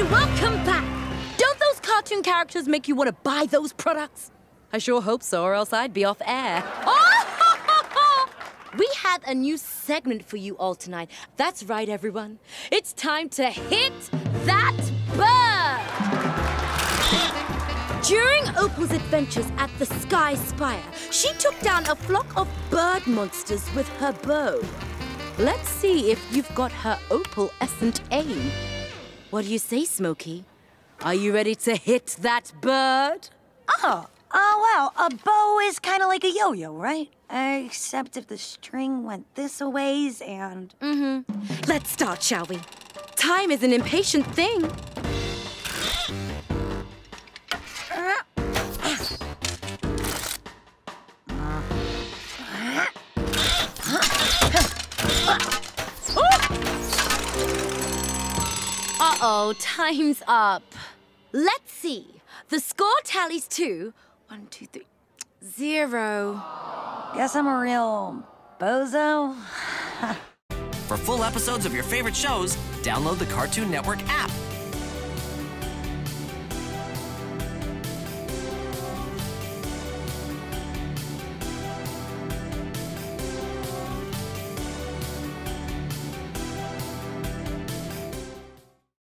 And welcome back! Don't those cartoon characters make you want to buy those products? I sure hope so, or else I'd be off air. We have a new segment for you all tonight. That's right, everyone. It's time to hit that bird! During Opal's adventures at the Sky Spire, she took down a flock of bird monsters with her bow. Let's see if you've got her Opal-escent aim. What do you say, Smokey? Are you ready to hit that bird? Oh, wow. A bow is kind of like a yo-yo, right? Except if the string went this a ways and... Let's start, shall we? Time is an impatient thing. Uh-oh, time's up. Let's see. The score tallies to 1, 2, 3, 0. Guess I'm a real bozo. For full episodes of your favorite shows, download the Cartoon Network app.